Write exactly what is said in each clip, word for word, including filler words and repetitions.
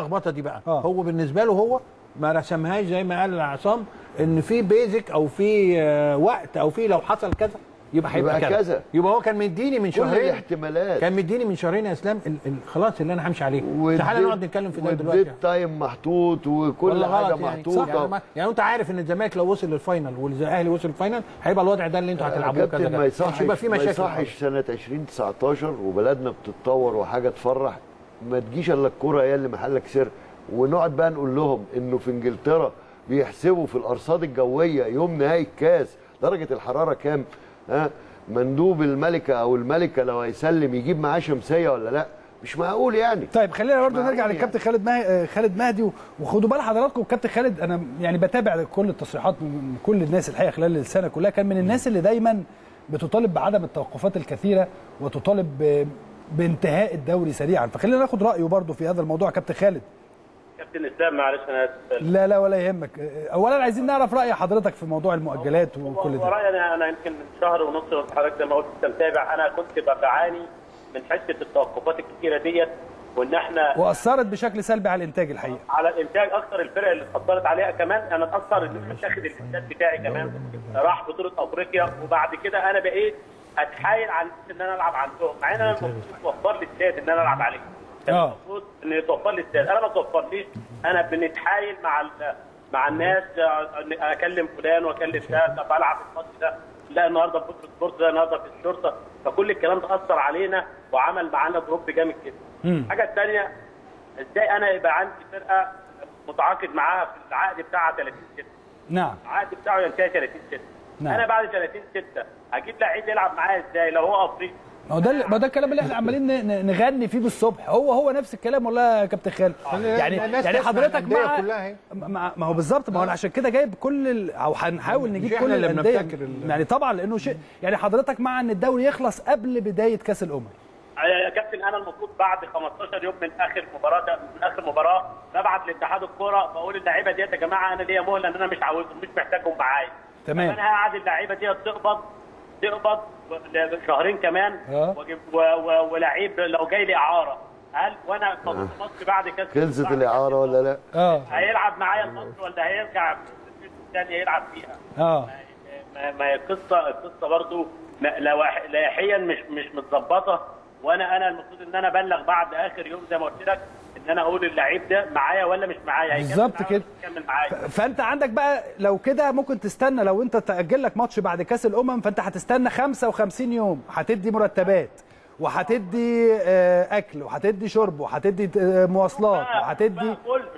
اللخبطه دي بقى آه. هو بالنسبه له هو ما رسمهاش زي ما قال عصام ان في بيزك او في وقت او في لو حصل كذا يبقى هيبقى كذا. يبقى هو كان مديني من شهرين احتمالات، كان مديني من شهرين يا اسلام ال ال خلاص اللي انا همشي عليه. تعالى نقعد نتكلم في ده دلوقتي. الديت تايم محطوط وكل حاجه محطوطه يعني. يعني, يعني انت عارف ان الزمالك لو وصل للفاينل والاهلي وصل للفاينل هيبقى الوضع ده اللي انتوا هتلعبوه كذا. ما يصحش يبقى في مشاكل. ما يصحش سنه ألفين وتسعتاشر وبلدنا بتتطور وحاجه تفرح ما تجيش الا الكوره هي اللي محلك سر، ونقعد بقى نقول لهم انه في انجلترا بيحسبوا في الارصاد الجويه يوم نهايه الكاس درجه الحراره كام، ها مندوب الملكه او الملكه لو هيسلم يجيب معاه شمسيه ولا لا، مش معقول يعني. طيب خلينا برضه نرجع يعني. للكابتن خالد مه... خالد مهدي، وخدوا بال حضراتكم الكابتن خالد، انا يعني بتابع كل التصريحات من كل الناس الحقيقه خلال السنه كلها، كان من الناس اللي دايما بتطالب بعدم التوقفات الكثيره وتطالب ب... بانتهاء الدوري سريعا، فخلينا ناخد رايه برضه في هذا الموضوع كابتن خالد. كابتن اسلام معلش انا اسف. لا لا ولا يهمك، اولا عايزين نعرف راي حضرتك في موضوع المؤجلات وكل ده. رايي انا انا يمكن من شهر ونص وحضرتك زي ما قلت انت متابع، انا كنت بعاني من حته التوقفات الكتيره ديت وان احنا واثرت بشكل سلبي على الانتاج الحقيقه. على الانتاج اكثر، الفرق اللي اتاثرت عليها كمان، انا اتاثر ان انا اخد الانتاج بتاعي كمان راح بطوله افريقيا، وبعد كده انا بقيت اتحايل على ان انا العب عندهم، مع ان انا المفروض توفر لي الساد ان انا العب عليه. المفروض ان يتوفر لي الساد، انا ما توفرليش، انا بنتحايل مع مع الناس اكلم فلان واكلم ده، طب العب الماتش ده، لا النهارده في السبورت ده، النهارده في الشرطه، فكل الكلام ده اثر علينا وعمل معانا دروب جامد جدا. الحاجه الثانيه ازاي انا يبقى عندي فرقه متعاقد معاها في العقد بتاعها تلاتين ستة. نعم. العقد بتاعه ينتهي تلاتين ستة. نعم. انا بعد تلاتين ستة هجيب لعيب يلعب معايا ازاي لو هو افريقي؟ ما هو ده ما ده الكلام اللي احنا عمالين نغني فيه بالصبح، هو هو نفس الكلام والله يا كابتن خالد. يعني يعني حضرتك مع ما, ما هو بالظبط، ما هو عشان كده جايب كل ال... او هنحاول نجيب كل الانديه يعني طبعا، لانه شيء يعني حضرتك مع ان الدوري يخلص قبل بدايه كاس الامم. يا كابتن انا المفروض بعد خمستاشر يوم من اخر مباراه ده من اخر مباراه ببعت لاتحاد الكوره بقول اللعيبه ديت يا جماعه انا ليا مهله ان انا مش عاوزهم مش محتاجهم معايا. تمام. انا هقعد اللعيبه ديت تقبض تقبض شهرين كمان ولعيب لو جاي لي اعاره، هل وانا في مصر بعد كاس خلصت الاعاره ولا لا؟ اه هيلعب معايا المصر ولا هيرجع الثانيه يلعب فيها؟ اه ما هي القصه القصه برضه لائحيا مش مش متظبطه، وانا انا المفروض ان انا ابلغ بعد اخر يوم زي ما قلت لك ان انا اقول اللعيب ده معايا ولا مش معايا. بالظبط كده. فانت عندك بقى لو كده ممكن تستنى، لو انت تاجل لك ماتش بعد كاس الامم فانت هتستنى خمسة وخمسين يوم، هتدي مرتبات وهتدي اكل وهتدي شرب وهتدي مواصلات وهتدي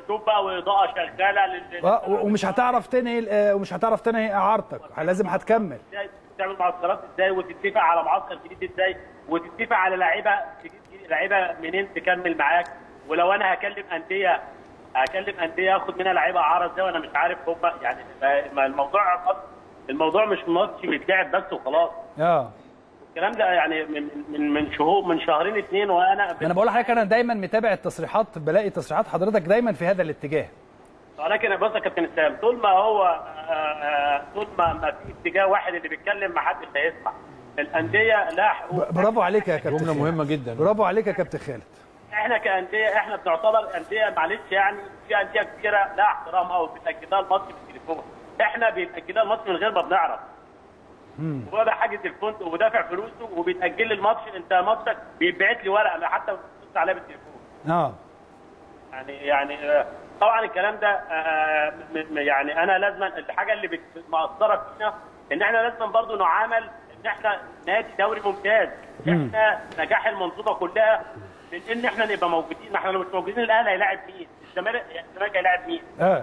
شوف بقى واضاءه شغاله لل ومش هتعرف تنهي ومش هتعرف تنهي اعارتك، لازم هتكمل. تعمل معسكرات ازاي وتتفق على معسكر جديد ازاي وتتفق على لعيبه لعيبه منين تكمل معاك، ولو انا هكلم انديه هكلم انديه اخد منها لعيبه اعاره ازاي وانا مش عارف هم يعني الموضوع الموضوع مش ماتش بيتلعب بس وخلاص. اه الكلام ده يعني من من من شهور من شهرين اثنين وانا انا بقول لحضرتك انا دايما متابع التصريحات، بلاقي تصريحات حضرتك دايما في هذا الاتجاه. ولكن بص يا كابتن اسلام طول ما هو طول ما ما في اتجاه واحد اللي بيتكلم ما حدش هيسمع. الانديه لا حقوق. برافو عليك يا كابتن. جمله مهمه جدا. برافو عليك يا كابتن خالد. احنا كانديه احنا بنعتبر انديه معلش يعني في انديه كتيره لا احترام قوي بتاجلها الماتش بالتليفون، احنا بنأجلها الماتش من غير ما بنعرف. امم وده حاجز الفندق ودافع فلوسه وبيتأجل الماتش، انت ماتشك بيبعت لي ورقه حتى ما بتبص عليها بالتليفون. اه يعني يعني طبعا الكلام ده يعني انا لازم الحاجه اللي مأثره فينا ان احنا لازم برضه نعامل ان احنا نادي دوري ممتاز، احنا نجاح المنظومه كلها من ان احنا نبقى موجودين، ما احنا لو مش موجودين الاهلي هيلاعب مين؟ الزمالك الزمالك هيلاعب مين؟ اه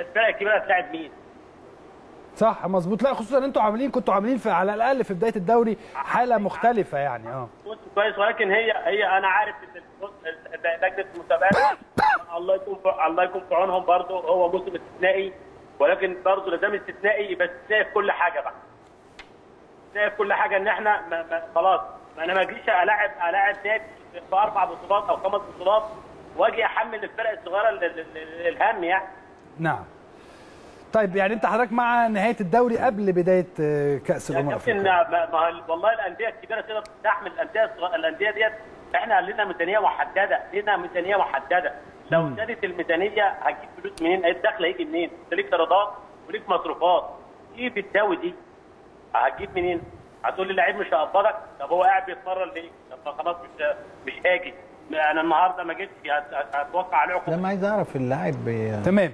الفرق الكبيره هتلاعب مين؟ صح مظبوط. لا خصوصا انتوا عاملين كنتوا عاملين في على الاقل في بدايه الدوري حاله مختلفه يعني. اه كنتوا كويس، ولكن هي هي انا عارف ان لجنه المسابقات الله يكون الله يكون في عونهم برضه، هو موسم استثنائي ولكن برضه لازم استثنائي يبقى استثنائي في كل حاجه بقى. استثنائي في كل حاجه ان احنا ما ما خلاص انا ما اجيش الاعب الاعب نادي في اربع بطولات او خمس بطولات واجي احمل الفرق الصغيره الهم يعني. نعم. طيب يعني انت حضرتك مع نهايه الدوري قبل بدايه كاس الامم الافريقيه؟ يا كابتن والله الانديه الكبيره تقدر تستحمل الانديه الانديه ديت، احنا لنا ميزانيه محدده لنا ميزانيه محدده لو زادت الميزانيه هتجيب فلوس منين؟ الدخل هيجي منين؟ انت ليك ايرادات وليك مصروفات، ايه بتساوي دي؟ هتجيب منين؟ هتقول لي اللعيب مش هقبضك، طب هو قاعد بيتمرن ليه؟ طب خلاص مش مش هاجي، انا النهارده ما جيتش هتوقع عليه عقوبه. لما عايز اعرف اللاعب بي... تمام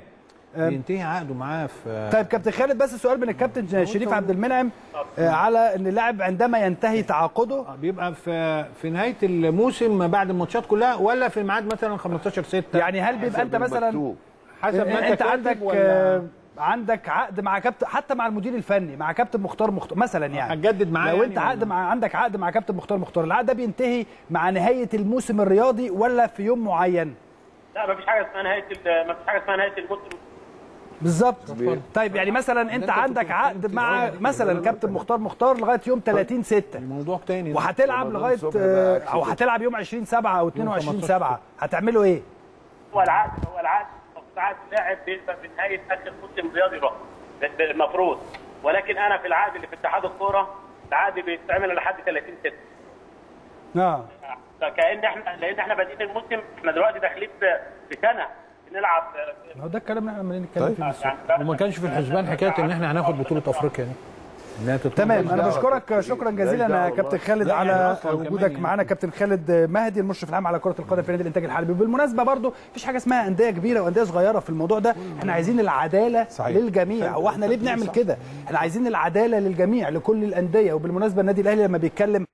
بينتهي عقده معاه في. طيب كابتن خالد، بس سؤال من الكابتن شريف عبد المنعم على ان اللاعب عندما ينتهي تعاقده بيبقى في في نهايه الموسم ما بعد الماتشات كلها، ولا في ميعاد مثلا خمستاشر ستة؟ يعني هل بيبقى انت مثلا حسب ما انت عندك عندك عقد مع كابتن، حتى مع المدير الفني، مع كابتن مختار مختار مثلا، يعني هتجدد معاه؟ لو انت عقد مع عندك عقد مع كابتن مختار مختار، العقد ده بينتهي مع نهايه الموسم الرياضي ولا في يوم معين؟ لا، مفيش حاجه اسمها نهايه، مفيش حاجه اسمها نهايه الموسم بالظبط. طيب يعني مثلا انت عندك عقد مع مثلا كابتن مختار مختار لغايه يوم تلاتين ستة، موضوع تاني، وهتلعب لغايه او هتلعب يوم عشرين سبعة او اتنين وعشرين سبعة، هتعملوا ايه؟ هو العقد هو العقد عقد لاعب بيبقى في نهايه اخر موسم رياضي بقى المفروض، ولكن انا في العقد اللي في اتحاد الكوره العقد بيتعمل لحد تلاتين ستة. نعم. كأن احنا لان احنا بادئين الموسم، احنا دلوقتي داخلين في سنه بنلعب. ما هو ده الكلام اللي احنا عمالين نتكلم فيه بالظبط، وما كانش في الحسبان حكايه ان احنا هناخد بطوله افريقيا دي. تمام، انا بشكرك شكرا جزيلا يا كابتن خالد على وجودك معانا. كابتن خالد مهدي، المشرف العام على كره القدم في نادي الانتاج الحربي. بالمناسبه برضو مفيش حاجه اسمها انديه كبيره وانديه صغيره في الموضوع ده، احنا عايزين العداله صحيح. للجميع، هو احنا ليه بنعمل كده؟ احنا عايزين العداله للجميع لكل الانديه. وبالمناسبه النادي الاهلي لما بيتكلم